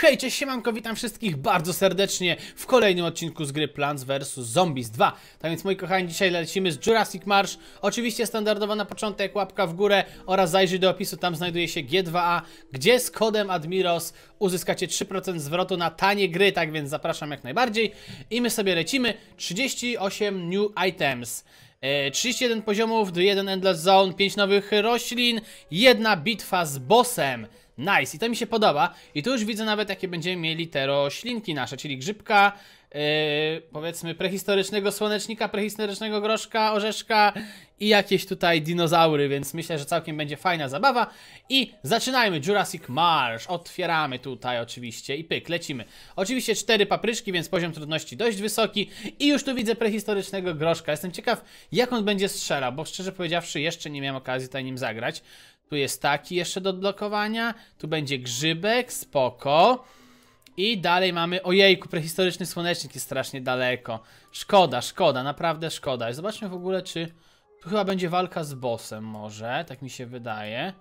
Hej, cześć, siemanko, witam wszystkich bardzo serdecznie w kolejnym odcinku z gry Plants vs Zombies 2. Tak więc, moi kochani, dzisiaj lecimy z Jurassic Marsh. Oczywiście standardowo na początek łapka w górę oraz zajrzyj do opisu, tam znajduje się G2A, gdzie z kodem Admiros uzyskacie 3% zwrotu na tanie gry, tak więc zapraszam jak najbardziej. I my sobie lecimy. 38 new items, 31 poziomów, 1 endless zone, 5 nowych roślin, 1 bitwa z bossem. Nice, i to mi się podoba. I tu już widzę nawet, jakie będziemy mieli te roślinki nasze, czyli grzybka, powiedzmy prehistorycznego słonecznika, prehistorycznego groszka, orzeszka i jakieś tutaj dinozaury, więc myślę, że całkiem będzie fajna zabawa. I zaczynajmy, Jurassic Marsh, otwieramy tutaj oczywiście i pyk, lecimy. Oczywiście 4 papryczki, więc poziom trudności dość wysoki. I już tu widzę prehistorycznego groszka, jestem ciekaw, jak on będzie strzelał, bo szczerze powiedziawszy jeszcze nie miałem okazji tutaj nim zagrać. Tu jest taki jeszcze do odblokowania, tu będzie grzybek, spoko. I dalej mamy, ojejku, prehistoryczny słonecznik jest strasznie daleko. Szkoda, szkoda, naprawdę szkoda. I zobaczmy w ogóle, czy tu chyba będzie walka z bossem może, tak mi się wydaje.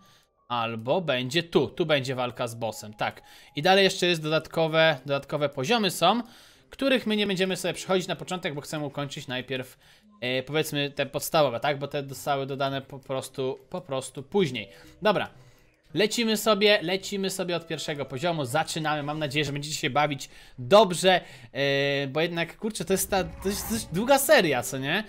Albo będzie tu będzie walka z bossem, tak. I dalej jeszcze jest dodatkowe poziomy są, których my nie będziemy sobie przechodzić na początek, bo chcemy ukończyć najpierw powiedzmy te podstawowe, tak? Bo te zostały dodane po prostu później. Dobra, lecimy sobie od pierwszego poziomu, zaczynamy. Mam nadzieję, że będziecie się bawić dobrze, bo jednak, kurczę, to jest długa seria, co nie?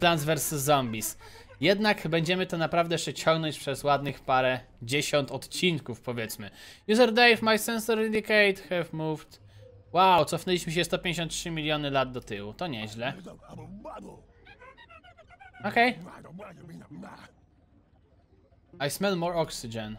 Plants vs Zombies. Jednak będziemy to naprawdę jeszcze ciągnąć przez ładnych parę dziesiąt odcinków, powiedzmy. User Dave, my sensor indicate have moved. Wow, cofnęliśmy się 153 miliony lat do tyłu, to nieźle. Okej. I smell more oxygen.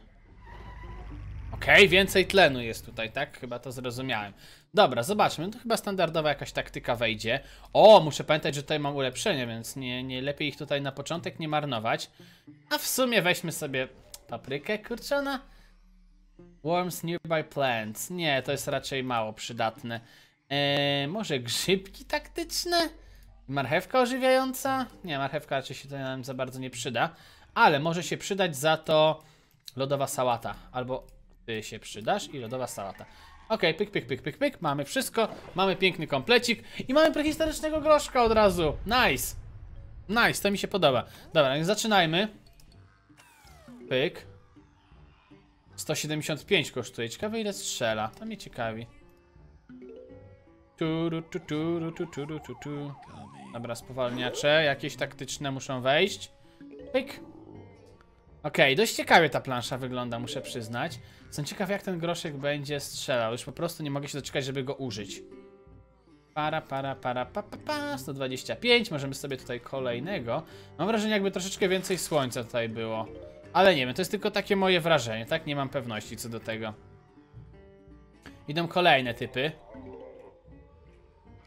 Okej, więcej tlenu jest tutaj, tak? Chyba to zrozumiałem. Dobra, zobaczmy, to chyba standardowa jakaś taktyka wejdzie. O, muszę pamiętać, że tutaj mam ulepszenie, więc nie lepiej ich tutaj na początek nie marnować. A w sumie weźmy sobie paprykę, kurczę, ona... Worms nearby plants. Nie, to jest raczej mało przydatne. Może grzybki taktyczne? Marchewka ożywiająca? Nie, marchewka raczej się tutaj nam za bardzo nie przyda. Ale może się przydać za to lodowa sałata. Albo ty się przydasz i lodowa sałata. Okej, pyk, pyk, pyk, pyk, pyk. Mamy wszystko. Mamy piękny komplecik. I mamy prehistorycznego groszka od razu. Nice. Nice, to mi się podoba. Dobra, więc zaczynajmy. Pyk. 175 kosztuje. Ciekawe, ile strzela. To mnie ciekawi. Dobra, spowalniacze. Jakieś taktyczne muszą wejść. Pyk. Okej, dość ciekawie ta plansza wygląda, muszę przyznać. Jestem ciekaw, jak ten groszek będzie strzelał. Już po prostu nie mogę się doczekać, żeby go użyć. Para, 125. Możemy sobie tutaj kolejnego. Mam wrażenie, jakby troszeczkę więcej słońca tutaj było. Ale nie wiem, to jest tylko takie moje wrażenie, tak? Nie mam pewności co do tego. Idą kolejne typy.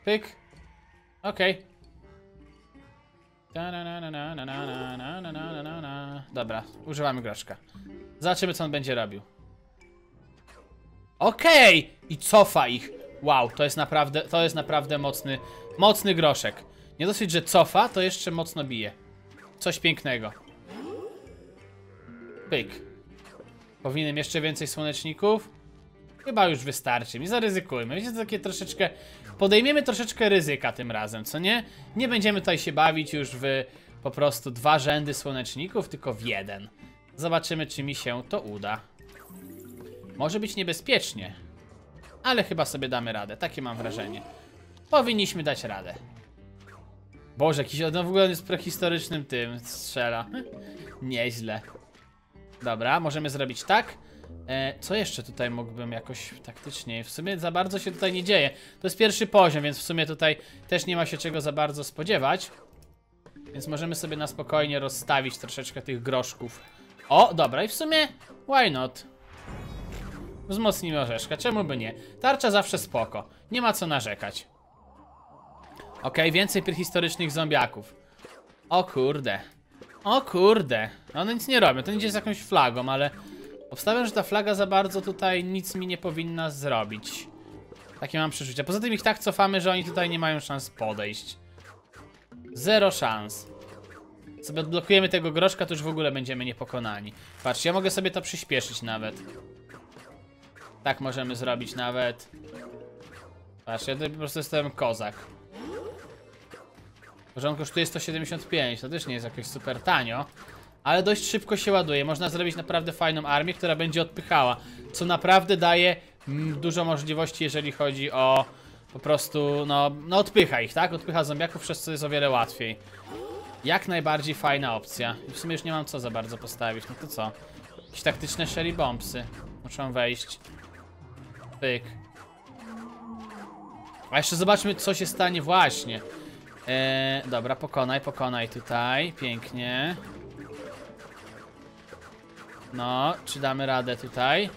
Pyk. Okej. Dobra, używamy groszka. Zobaczymy, co on będzie robił. Okej! I cofa ich. Wow, to jest naprawdę mocny groszek. Nie dosyć, że cofa, to jeszcze mocno bije. Coś pięknego. Pyk. Powinienem jeszcze więcej słoneczników? Chyba już wystarczy. Nie zaryzykujmy. Wiecie, to takie troszeczkę... Podejmiemy troszeczkę ryzyka tym razem, co nie? Nie będziemy tutaj się bawić już w po prostu 2 rzędy słoneczników, tylko w 1. Zobaczymy, czy mi się to uda. Może być niebezpiecznie, ale chyba sobie damy radę. Takie mam wrażenie. Powinniśmy dać radę. Boże, jakiś on w ogóle jest prehistorycznym tym strzela. Nieźle. Dobra, możemy zrobić tak. Co jeszcze tutaj mógłbym jakoś taktycznie? W sumie za bardzo się tutaj nie dzieje. To jest pierwszy poziom, więc w sumie tutaj też nie ma się czego za bardzo spodziewać. Więc możemy sobie na spokojnie rozstawić troszeczkę tych groszków. O, dobra, i w sumie why not? Wzmocnimy orzeszka, czemu by nie? Tarcza zawsze spoko, nie ma co narzekać. Okej, więcej prehistorycznych zombiaków. O kurde. O kurde, one nic nie robią, to idzie z jakąś flagą, ale obstawiam, że ta flaga za bardzo tutaj nic mi nie powinna zrobić. Takie mam przeczucia. Poza tym ich tak cofamy, że oni tutaj nie mają szans podejść. Zero szans. Sobie odblokujemy tego groszka, to już w ogóle będziemy niepokonani. Patrz, ja mogę sobie to przyspieszyć nawet. Tak możemy zrobić nawet. Patrz, ja tutaj po prostu jestem kozak. W porządku, kosztuje 175, to też nie jest jakoś super tanio. Ale dość szybko się ładuje, można zrobić naprawdę fajną armię, która będzie odpychała. Co naprawdę daje dużo możliwości, jeżeli chodzi o po prostu, no odpycha ich, tak? Odpycha zombiaków, przez co jest o wiele łatwiej. Jak najbardziej fajna opcja. I w sumie już nie mam co za bardzo postawić, no to co? Jakieś taktyczne sherry bombsy. Muszą wejść. Pyk. A jeszcze zobaczmy, co się stanie właśnie. Dobra, pokonaj tutaj. Pięknie. No, czy damy radę tutaj?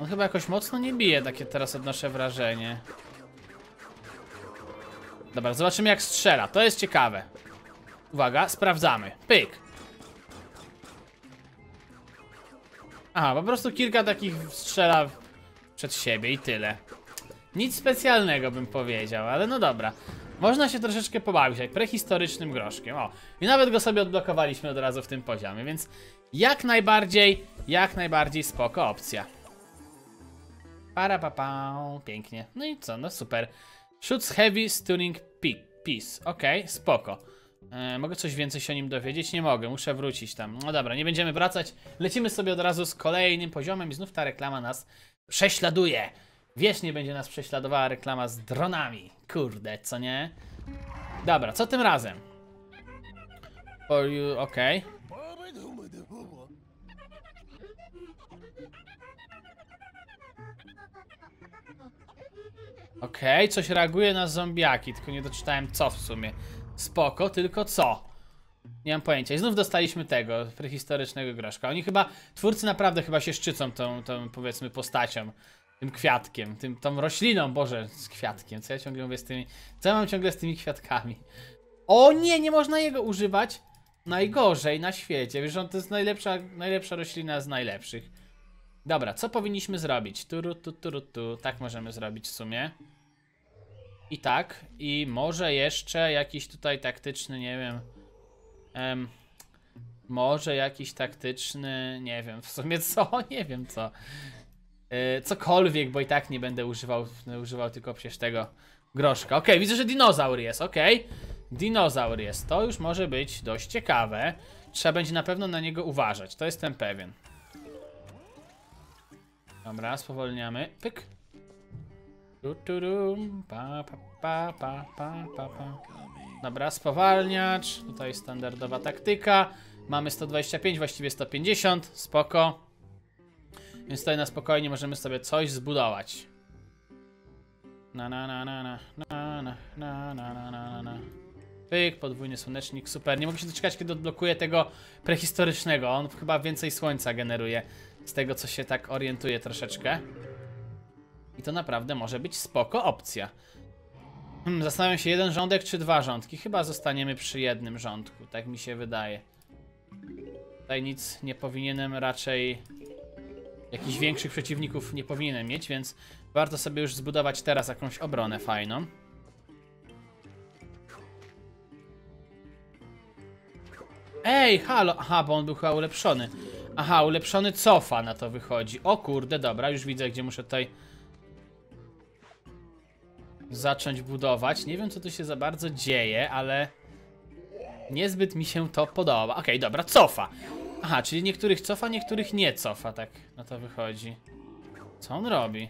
On chyba jakoś mocno nie bije, takie teraz odnoszę wrażenie. Dobra, zobaczymy jak strzela, to jest ciekawe. Uwaga, sprawdzamy. Pyk. Aha, po prostu kilka takich strzela przed siebie i tyle. Nic specjalnego bym powiedział, ale no dobra. Można się troszeczkę pobawić, jak prehistorycznym groszkiem. O, i nawet go sobie odblokowaliśmy od razu w tym poziomie, więc jak najbardziej spoko opcja. Para pa pa, pięknie. No i co, no super. Shoots heavy stunning piece. Okej, spoko. Mogę coś więcej się o nim dowiedzieć? Nie mogę, muszę wrócić tam. No dobra, nie będziemy wracać. Lecimy sobie od razu z kolejnym poziomem i znów ta reklama nas prześladuje. Wiecznie będzie nas prześladowała reklama z dronami. Kurde, co nie? Dobra, co tym razem? Okej. Okej, coś reaguje na zombiaki, tylko nie doczytałem co w sumie. Spoko, tylko co? Nie mam pojęcia. I znów dostaliśmy tego prehistorycznego groszka. Oni chyba, twórcy naprawdę chyba się szczycą tą powiedzmy postacią. Tym kwiatkiem, tą rośliną, Boże, z kwiatkiem, co ja ciągle mówię z tymi, co ja mam ciągle z tymi kwiatkami? O nie, nie można jego używać najgorzej na świecie, wiesz, on to jest najlepsza roślina z najlepszych. Dobra, co powinniśmy zrobić? Tak możemy zrobić w sumie. I tak, i może jeszcze jakiś tutaj taktyczny, nie wiem, może jakiś taktyczny, nie wiem, w sumie co, nie wiem co. Cokolwiek, bo i tak nie będę używał tylko przecież tego groszka. Okej, widzę, że dinozaur jest, okej. Dinozaur jest, to już może być dość ciekawe. Trzeba będzie na pewno na niego uważać, to jestem pewien. Dobra, spowolniamy, pyk. Dobra, spowalniacz, tutaj standardowa taktyka. Mamy 125, właściwie 150, spoko. Więc tutaj na spokojnie możemy sobie coś zbudować. Pyk, podwójny słonecznik, super. Nie mogę się doczekać, kiedy odblokuję tego prehistorycznego. On chyba więcej słońca generuje, z tego co się tak orientuje troszeczkę. I to naprawdę może być spoko opcja. Zastanawiam się, jeden rządek czy dwa rządki. Chyba zostaniemy przy jednym rządku, tak mi się wydaje. Tutaj nic nie powinienem raczej... Jakichś większych przeciwników nie powinienem mieć, więc warto sobie już zbudować teraz jakąś obronę fajną. Ej, halo! Aha, bo on był chyba ulepszony. Aha, ulepszony cofa na to wychodzi. O kurde, dobra, już widzę, gdzie muszę tutaj zacząć budować. Nie wiem, co tu się za bardzo dzieje, ale niezbyt mi się to podoba. Okej, dobra, cofa. Aha, czyli niektórych cofa, niektórych nie cofa, tak no to wychodzi. Co on robi?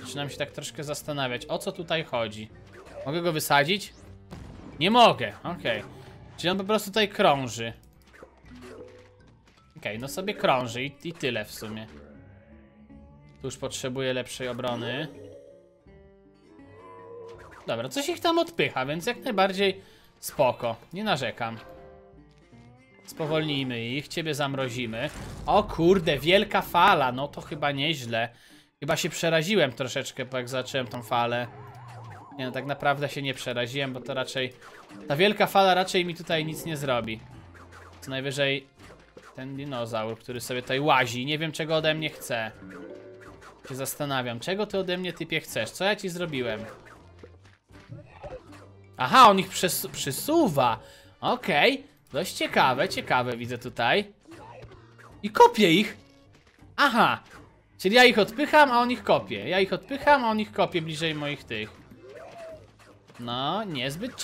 Zaczynam się tak troszkę zastanawiać, o co tutaj chodzi. Mogę go wysadzić? Nie mogę, okej. Czyli on po prostu tutaj krąży. Okej, no sobie krąży i tyle w sumie. Tu już potrzebuję lepszej obrony. Dobra, coś ich tam odpycha, więc jak najbardziej spoko, nie narzekam. Spowolnijmy ich, ciebie zamrozimy. O kurde, wielka fala, no to chyba nieźle. Chyba się przeraziłem troszeczkę, bo jak zacząłem tą falę. Nie no, tak naprawdę się nie przeraziłem, bo to raczej... Ta wielka fala raczej mi tutaj nic nie zrobi. Co najwyżej ten dinozaur, który sobie tutaj łazi. Nie wiem, czego ode mnie chce. Się zastanawiam, czego ty ode mnie, typie, chcesz? Co ja ci zrobiłem? Aha, on ich przysuwa. Okej. Dość ciekawe, widzę tutaj. I kopię ich. Aha! Czyli ja ich odpycham, a on ich kopie. Ja ich odpycham, a on ich kopie bliżej moich tych. No, niezbyt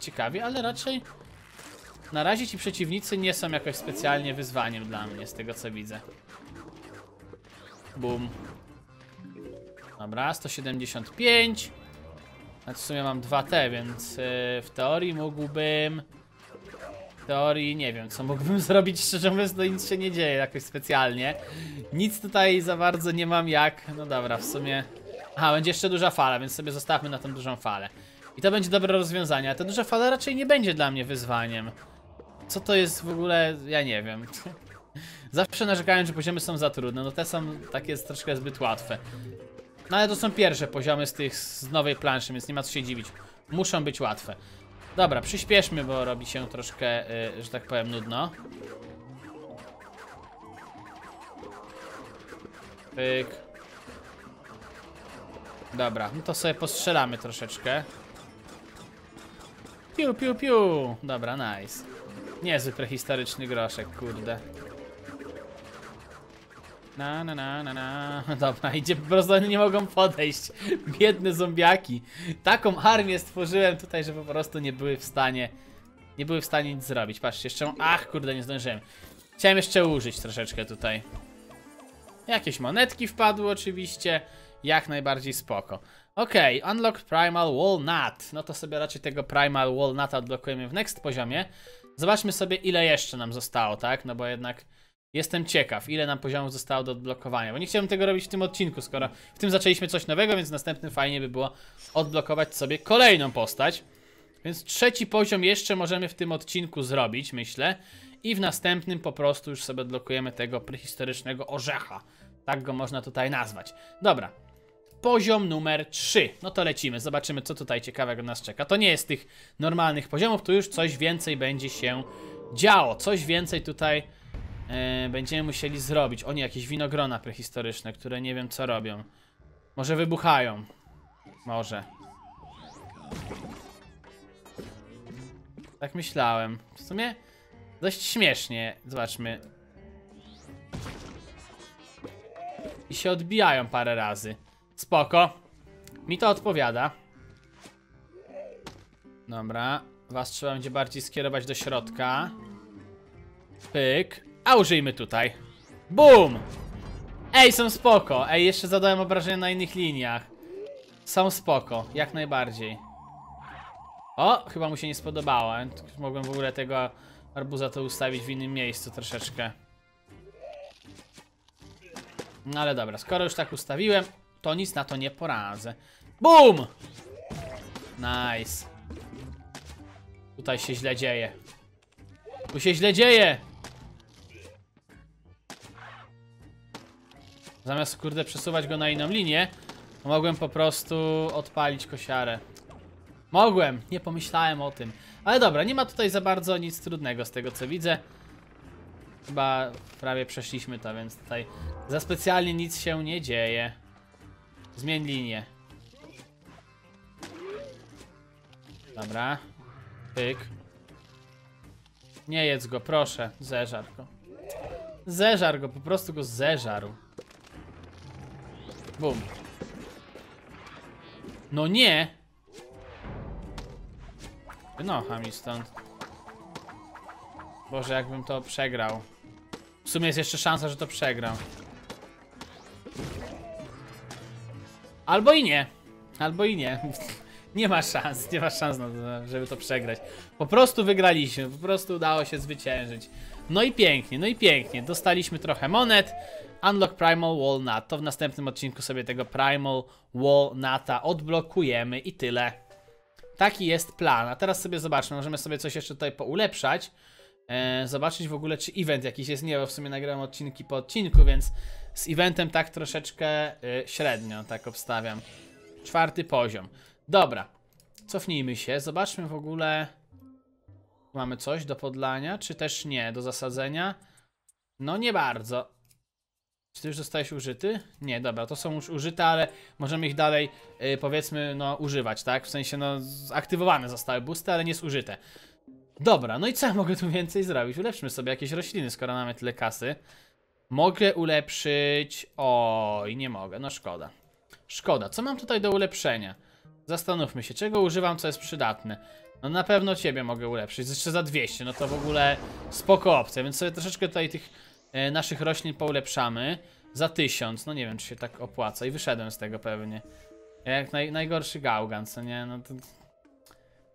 ciekawie, ale raczej... Na razie ci przeciwnicy nie są jakoś specjalnie wyzwaniem dla mnie, z tego co widzę. Bum. Dobra, 175. Znaczy w sumie mam 2T, więc w teorii mógłbym... W teorii nie wiem, co mógłbym zrobić, szczerze mówiąc, no nic się nie dzieje jakoś specjalnie. Nic tutaj za bardzo nie mam jak. No dobra, w sumie... Aha, będzie jeszcze duża fala, więc sobie zostawmy na tą dużą falę. I to będzie dobre rozwiązanie, a ta duża fala raczej nie będzie dla mnie wyzwaniem. Co to jest w ogóle? Ja nie wiem. Zawsze narzekałem, że poziomy są za trudne, no te są takie troszkę zbyt łatwe. No ale to są pierwsze poziomy z tych, z nowej planszy, więc nie ma co się dziwić. Muszą być łatwe. Dobra, przyspieszmy, bo robi się troszkę, że tak powiem, nudno. Pyk. Dobra, no to sobie postrzelamy troszeczkę. Piu, piu, piu. Dobra, nice. Niezły prehistoryczny groszek, kurde. Na. Dobra, idzie, po prostu nie mogą podejść. Biedne zombiaki. Taką armię stworzyłem tutaj, że po prostu nie były w stanie nic zrobić. Patrzcie, jeszcze... Ach, kurde, nie zdążyłem. Chciałem jeszcze użyć troszeczkę tutaj. Jakieś monetki wpadły oczywiście. Jak najbardziej spoko. Okej, unlock Primal Walnut. No to sobie raczej tego Primal Walnuta odblokujemy w next poziomie. Zobaczmy sobie, ile jeszcze nam zostało, tak? No bo jednak jestem ciekaw, ile nam poziomów zostało do odblokowania. Bo nie chciałbym tego robić w tym odcinku, skoro w tym zaczęliśmy coś nowego, więc w następnym fajnie by było odblokować sobie kolejną postać. Więc trzeci poziom jeszcze możemy w tym odcinku zrobić, myślę. I w następnym po prostu już sobie odblokujemy tego prehistorycznego orzecha. Tak go można tutaj nazwać. Dobra. Poziom numer 3. No to lecimy, zobaczymy, co tutaj ciekawego nas czeka. To nie jest tych normalnych poziomów, tu już coś więcej będzie się działo. Coś więcej tutaj będziemy musieli zrobić. O nie, jakieś winogrona prehistoryczne, które nie wiem co robią. Może wybuchają. Może. Tak myślałem. W sumie dość śmiesznie. Zobaczmy. I się odbijają parę razy. Spoko. Mi to odpowiada. Dobra. Was trzeba będzie bardziej skierować do środka. Pyk. A użyjmy tutaj. Bum! Ej, są spoko. Ej, jeszcze zadałem obrażenia na innych liniach. Są spoko. Jak najbardziej. O, chyba mu się nie spodobało. Mogłem w ogóle tego arbuza to ustawić w innym miejscu troszeczkę. No ale dobra, skoro już tak ustawiłem, to nic na to nie poradzę. Bum! Nice. Tutaj się źle dzieje. Tu się źle dzieje! Zamiast, kurde, przesuwać go na inną linię, mogłem po prostu odpalić kosiarę. Mogłem! Nie pomyślałem o tym. Ale dobra, nie ma tutaj za bardzo nic trudnego z tego, co widzę. Chyba prawie przeszliśmy to, więc tutaj za specjalnie nic się nie dzieje. Zmień linię. Dobra. Pyk. Nie jedz go, proszę. Zeżar go. Zeżar go, po prostu go zeżarł. Bum. No nie! Wynocha mi stąd. Boże, jakbym to przegrał. W sumie jest jeszcze szansa, że to przegram. Albo i nie. Albo i nie. Nie ma szans, żeby to przegrać. Po prostu wygraliśmy, po prostu udało się zwyciężyć. No i pięknie. Dostaliśmy trochę monet. Unlock Primal Walnut. To w następnym odcinku sobie tego Primal Walnuta odblokujemy i tyle. Taki jest plan. A teraz sobie zobaczmy, możemy sobie coś jeszcze tutaj poulepszać. Zobaczyć w ogóle, czy event jakiś jest. Nie, bo w sumie nagrałem odcinki po odcinku, więc z eventem tak troszeczkę średnio, tak obstawiam. 4. poziom. Dobra, cofnijmy się. Zobaczmy w ogóle... Mamy coś do podlania, czy też nie? Do zasadzenia? No nie bardzo. Czy ty już zostałeś użyty? Nie, dobra, to są już użyte, ale możemy ich dalej, powiedzmy, no używać, tak? W sensie, no, zaktywowane zostały boosty, ale nie zużyte. Dobra, no i co ja mogę tu więcej zrobić? Ulepszmy sobie jakieś rośliny, skoro mamy tyle kasy. Mogę ulepszyć... Oj, nie mogę, no szkoda. Szkoda, co mam tutaj do ulepszenia? Zastanówmy się, czego używam, co jest przydatne. No na pewno ciebie mogę ulepszyć, jeszcze za 200, no to w ogóle spoko opcja, więc sobie troszeczkę tutaj tych naszych roślin poulepszamy. Za 1000, no nie wiem, czy się tak opłaca i wyszedłem z tego pewnie. Jak najgorszy gałgan, co nie? No to...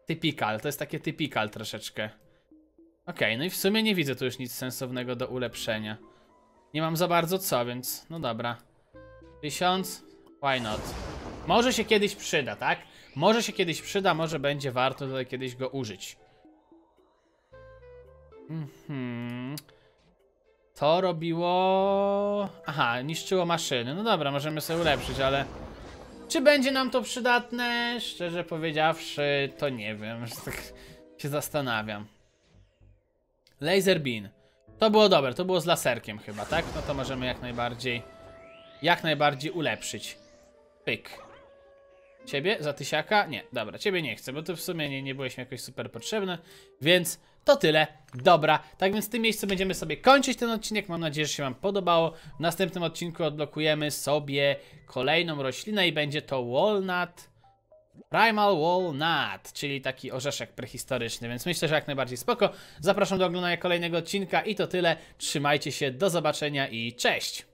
Typical, to jest takie typical troszeczkę. Okej, no i w sumie nie widzę tu już nic sensownego do ulepszenia. Nie mam za bardzo co, więc no dobra. 1000, why not? Może się kiedyś przyda, tak? Może się kiedyś przyda, może będzie warto tutaj kiedyś go użyć. To robiło... Aha, niszczyło maszyny. No dobra, możemy sobie ulepszyć, ale... Czy będzie nam to przydatne? Szczerze powiedziawszy, to nie wiem. Tak się zastanawiam. Laser beam. To było dobre, to było z laserkiem chyba, tak? No to możemy jak najbardziej ulepszyć. Pyk. Ciebie? Za tysiaka? Nie, dobra, ciebie nie chcę, bo to w sumie nie byłeś mi jakoś super potrzebne. Więc to tyle, dobra. Tak więc w tym miejscu będziemy sobie kończyć ten odcinek. Mam nadzieję, że się wam podobało. W następnym odcinku odblokujemy sobie kolejną roślinę i będzie to walnut. Primal Walnut, czyli taki orzeszek prehistoryczny, więc myślę, że jak najbardziej spoko. Zapraszam do oglądania kolejnego odcinka i to tyle. Trzymajcie się, do zobaczenia i cześć!